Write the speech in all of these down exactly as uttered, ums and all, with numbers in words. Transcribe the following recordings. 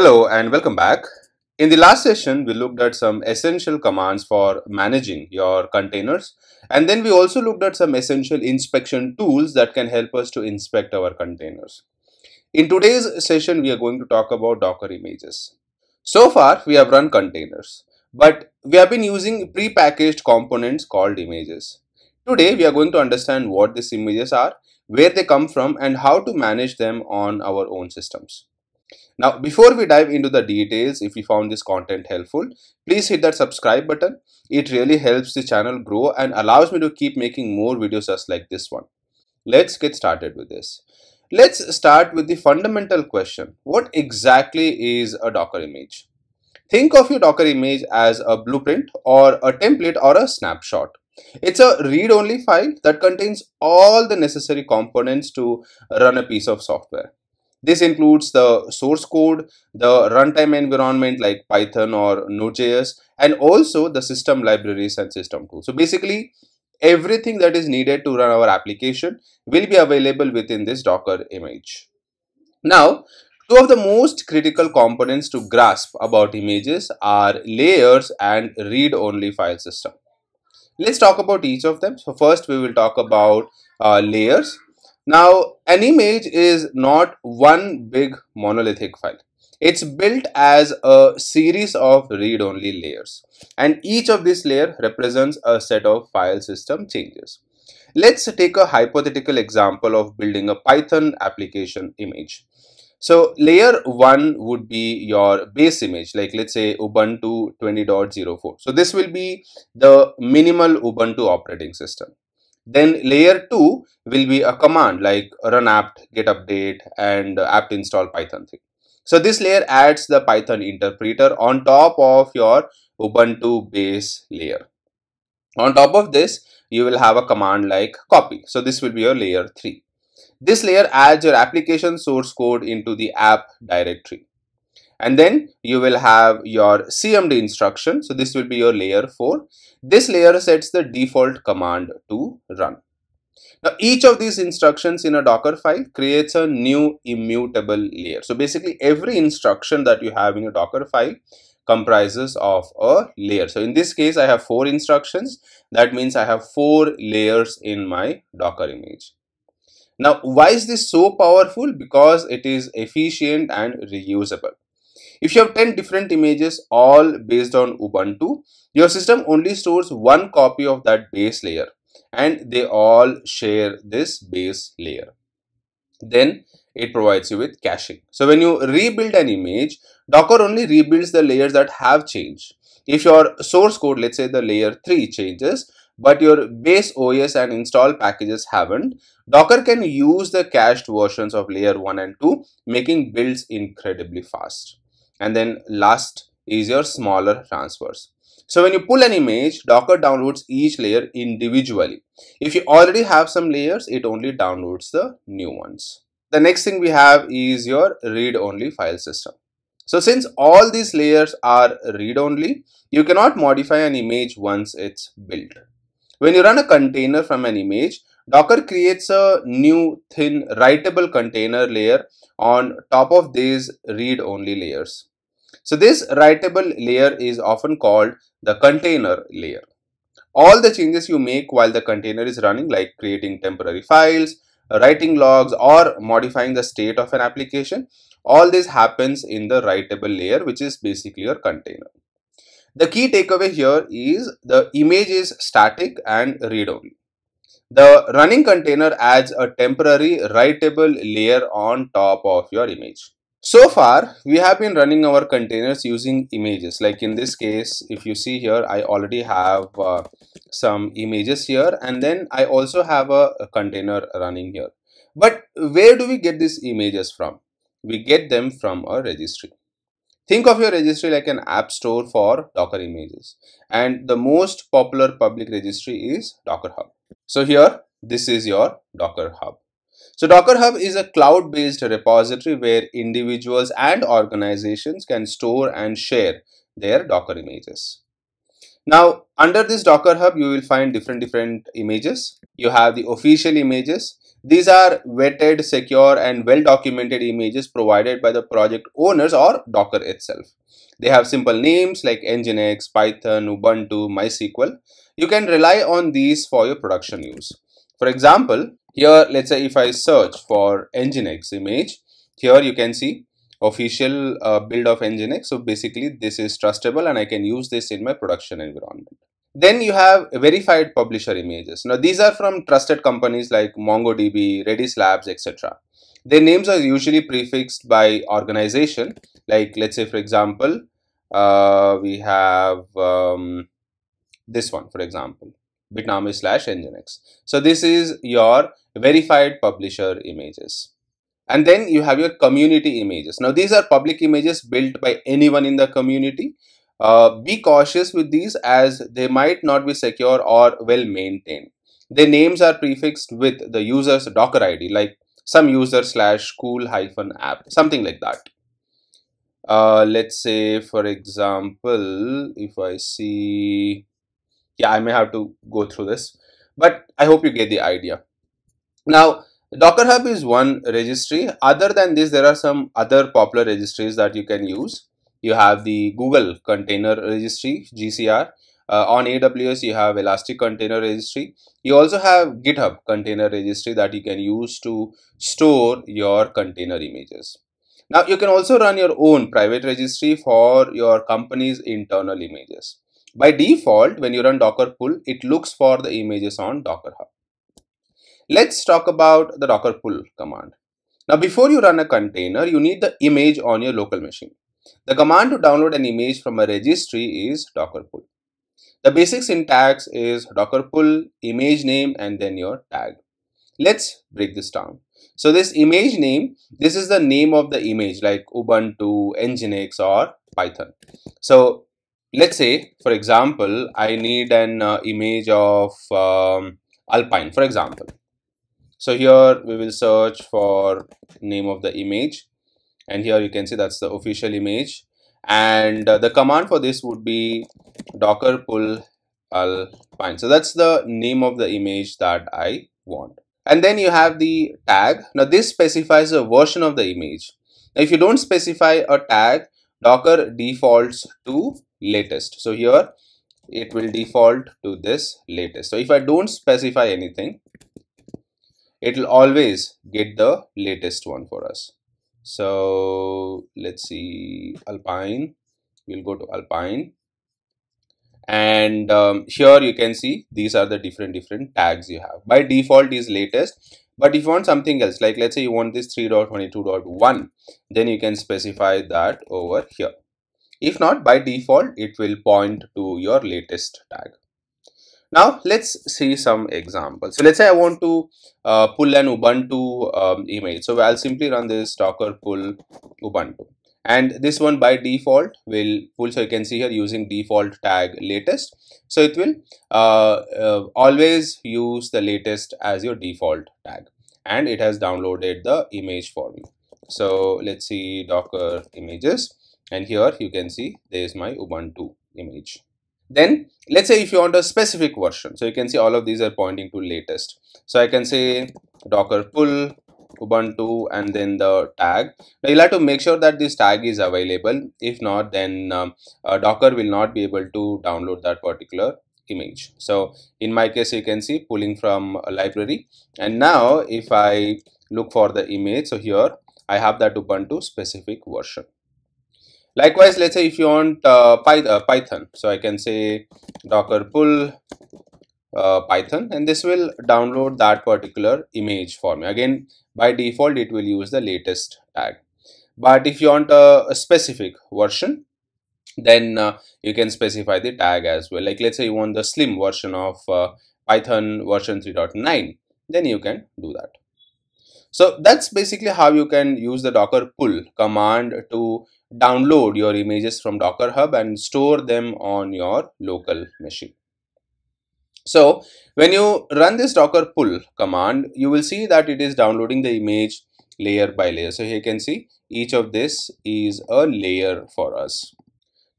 Hello and welcome back. In the last session, we looked at some essential commands for managing your containers, and then we also looked at some essential inspection tools that can help us to inspect our containers. In today's session, we are going to talk about Docker images. So far, we have run containers, but we have been using pre-packaged components called images. Today, we are going to understand what these images are, where they come from, and how to manage them on our own systems. Now, before we dive into the details, if you found this content helpful, please hit that subscribe button. It really helps the channel grow and allows me to keep making more videos just like this one. Let's get started with this. Let's start with the fundamental question. What exactly is a Docker image? Think of your Docker image as a blueprint or a template or a snapshot. It's a read-only file that contains all the necessary components to run a piece of software. This includes the source code, the runtime environment like Python or Node dot J S, and also the system libraries and system tools. So basically, everything that is needed to run our application will be available within this Docker image. Now, two of the most critical components to grasp about images are layers and read-only file system. Let's talk about each of them. So first, we will talk about uh, layers. Now, an image is not one big monolithic file. It's built as a series of read-only layers, and each of these layers represents a set of file system changes. Let's take a hypothetical example of building a Python application image. So layer one would be your base image, like let's say Ubuntu twenty point oh four. So this will be the minimal Ubuntu operating system. Then layer two will be a command like run apt get update and apt install Python thing. So this layer adds the Python interpreter on top of your Ubuntu base layer. On top of this, you will have a command like copy. So this will be your layer three. This layer adds your application source code into the app directory. And then you will have your C M D instruction. So this will be your layer four. This layer sets the default command to run. Now, each of these instructions in a Docker file creates a new immutable layer. So basically, every instruction that you have in your Docker file comprises of a layer. So in this case, I have four instructions. That means I have four layers in my Docker image. Now, why is this so powerful? Because it is efficient and reusable. If you have ten different images, all based on Ubuntu, your system only stores one copy of that base layer, and they all share this base layer. Then it provides you with caching. So when you rebuild an image, Docker only rebuilds the layers that have changed. If your source code, let's say the layer three changes, but your base O S and install packages haven't, Docker can use the cached versions of layer one and two, making builds incredibly fast. And then last is your smaller transfers. So when you pull an image, Docker downloads each layer individually. If you already have some layers, it only downloads the new ones. The next thing we have is your read-only file system. So since all these layers are read-only, you cannot modify an image once it's built. When you run a container from an image, Docker creates a new thin writable container layer on top of these read-only layers. So this writable layer is often called the container layer. All the changes you make while the container is running, like creating temporary files, writing logs, or modifying the state of an application, all this happens in the writable layer, which is basically your container. The key takeaway here is the image is static and read-only. The running container adds a temporary writable layer on top of your image. So far, we have been running our containers using images. Like in this case, if you see here, I already have uh, some images here, and then I also have a, a container running here. But where do we get these images from? We get them from a registry. Think of your registry like an app store for Docker images, and the most popular public registry is Docker Hub. So here, this is your Docker Hub. So Docker Hub is a cloud-based repository where individuals and organizations can store and share their Docker images. Now, under this Docker Hub, you will find different different images. You have the official images. These are vetted, secure, and well-documented images provided by the project owners or Docker itself. They have simple names like N G I N X, Python, Ubuntu, MySQL. You can rely on these for your production use. For example, here, let's say if I search for N G I N X image, here you can see official uh, build of N G I N X. So basically, this is trustable and I can use this in my production environment. Then you have verified publisher images. Now, these are from trusted companies like MongoDB, Redis Labs, et cetera. Their names are usually prefixed by organization. Like, let's say, for example, uh, we have um, this one, for example, Bitnami slash Nginx. So this is your verified publisher images. And then you have your community images. Now, these are public images built by anyone in the community. Uh, be cautious with these as they might not be secure or well maintained. Their names are prefixed with the user's Docker I D, like some user slash cool hyphen app, something like that. Uh, let's say, for example, if I see, yeah, I may have to go through this, but I hope you get the idea. Now, Docker Hub is one registry. Other than this, there are some other popular registries that you can use. You have the Google Container Registry, G C R. Uh, on A W S, you have Elastic Container Registry. You also have GitHub Container Registry that you can use to store your container images. Now, you can also run your own private registry for your company's internal images. By default, when you run Docker pull, it looks for the images on Docker Hub. Let's talk about the Docker pull command. Now, before you run a container, you need the image on your local machine. The command to download an image from a registry is docker pull. The basic syntax is docker pull, image name, and then your tag. Let's break this down. So this image name, this is the name of the image like Ubuntu, Nginx, or Python. So let's say, for example, I need an uh, image of um, Alpine, for example. So here we will search for name of the image. And here you can see that's the official image. And uh, the command for this would be docker pull alpine. So that's the name of the image that I want. And then you have the tag. Now this specifies a version of the image. Now, if you don't specify a tag, Docker defaults to latest. So here it will default to this latest. So if I don't specify anything, it will always get the latest one for us. So let's see, Alpine, we'll go to Alpine. And um, here you can see these are the different different tags you have. By default is latest, but if you want something else, like let's say you want this three dot twenty-two dot one, then you can specify that over here. If not, by default, it will point to your latest tag. Now let's see some examples. So let's say I want to uh, pull an Ubuntu um, image. So I'll simply run this docker pull Ubuntu. And this one by default will pull. So you can see here using default tag latest. So it will uh, uh, always use the latest as your default tag. And it has downloaded the image for me. So let's see docker images. And here you can see there's my Ubuntu image. Then let's say if you want a specific version, so you can see all of these are pointing to latest. So I can say docker pull Ubuntu and then the tag. Now you'll have to make sure that this tag is available. If not, then um, uh, Docker will not be able to download that particular image. So in my case, you can see pulling from a library. And now if I look for the image, so here I have that Ubuntu specific version. Likewise, let's say if you want uh, Python, so I can say docker pull uh, Python, and this will download that particular image for me. Again, by default, it will use the latest tag. But if you want a, a specific version, then uh, you can specify the tag as well. Like let's say you want the slim version of uh, Python version three point nine, then you can do that. So that's basically how you can use the docker pull command to download your images from Docker Hub and store them on your local machine. So when you run this docker pull command, you will see that it is downloading the image layer by layer. So here you can see each of this is a layer for us.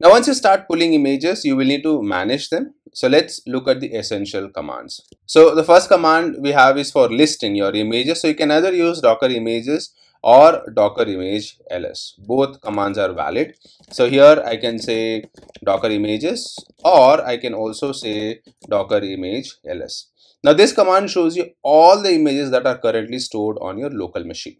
Now once you start pulling images, you will need to manage them. So let's look at the essential commands. So the first command we have is for listing your images. So you can either use Docker images or Docker image ls. Both commands are valid. So here I can say Docker images, or I can also say Docker image ls. Now this command shows you all the images that are currently stored on your local machine.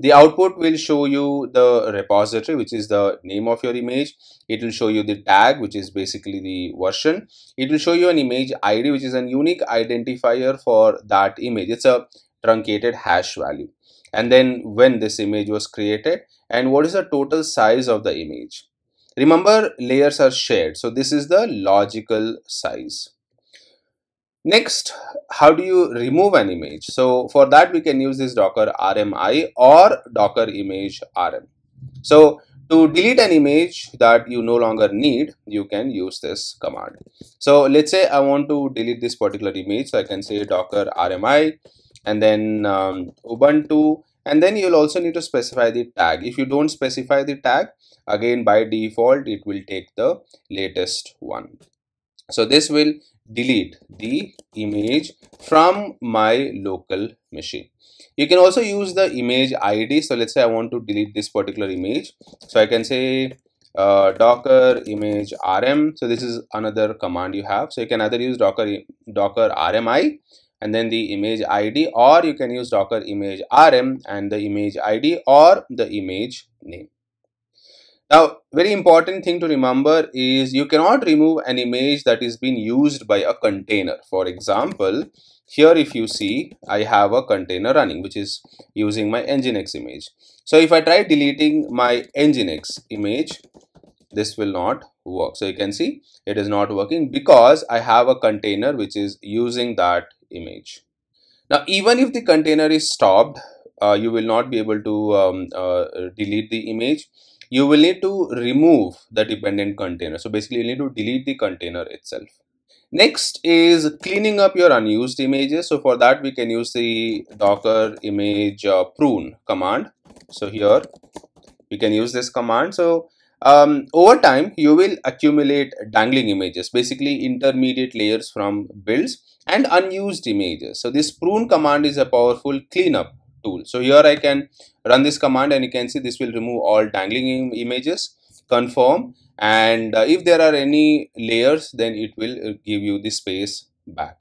The output will show you the repository, which is the name of your image. It will show you the tag, which is basically the version. It will show you an image I D, which is a unique identifier for that image. It's a truncated hash value. And then when this image was created, and what is the total size of the image. Remember, layers are shared. So this is the logical size. Next, how do you remove an image? So for that, we can use this Docker R M I or Docker image R M. So to delete an image that you no longer need, you can use this command. So let's say I want to delete this particular image. So I can say Docker R M I and then um, Ubuntu. And then you'll also need to specify the tag. If you don't specify the tag, again, by default, it will take the latest one. So this will delete the image from my local machine. You can also use the image I D. So let's say I want to delete this particular image. So I can say uh, Docker image R M. So this is another command you have. So you can either use Docker, Docker R M I and then the image I D, or you can use Docker image R M and the image I D or the image name. Now, very important thing to remember is you cannot remove an image that is being used by a container. For example, here if you see, I have a container running, which is using my N G I N X image. So if I try deleting my N G I N X image, this will not work. So you can see it is not working because I have a container which is using that image. Now, even if the container is stopped, uh, you will not be able to um, uh, delete the image. You will need to remove the dependent container. So basically you need to delete the container itself. Next is cleaning up your unused images. So for that we can use the Docker image uh, prune command. So here we can use this command. So um, over time you will accumulate dangling images, basically intermediate layers from builds and unused images. So this prune command is a powerful cleanup tool. So here I can run this command and you can see this will remove all dangling im images, confirm, and uh, if there are any layers, then it will uh, give you the space back.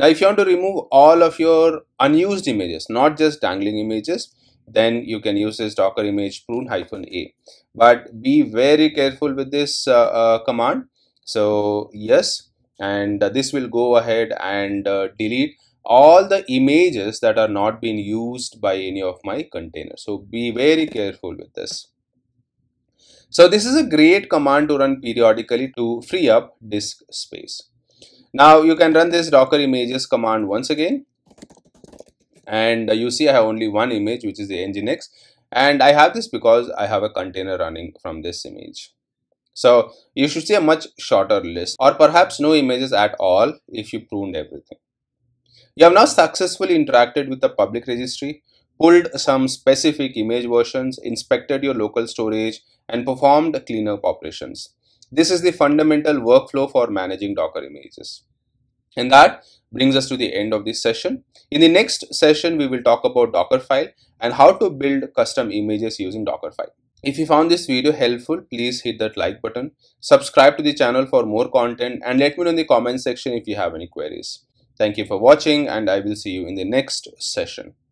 Now if you want to remove all of your unused images, not just dangling images, then you can use this Docker image prune hyphen a. But be very careful with this uh, uh, command. So yes, and uh, this will go ahead and uh, delete all the images that are not being used by any of my containers. So be very careful with this. So this is a great command to run periodically to free up disk space. Now you can run this Docker images command once again. And you see I have only one image, which is the N G I N X. And I have this because I have a container running from this image. So you should see a much shorter list, or perhaps no images at all if you pruned everything. You have now successfully interacted with the public registry, pulled some specific image versions, inspected your local storage, and performed cleanup operations. This is the fundamental workflow for managing Docker images. And that brings us to the end of this session. In the next session, we will talk about Dockerfile and how to build custom images using Dockerfile. If you found this video helpful, please hit that like button, subscribe to the channel for more content, and let me know in the comment section if you have any queries. Thank you for watching, and I will see you in the next session.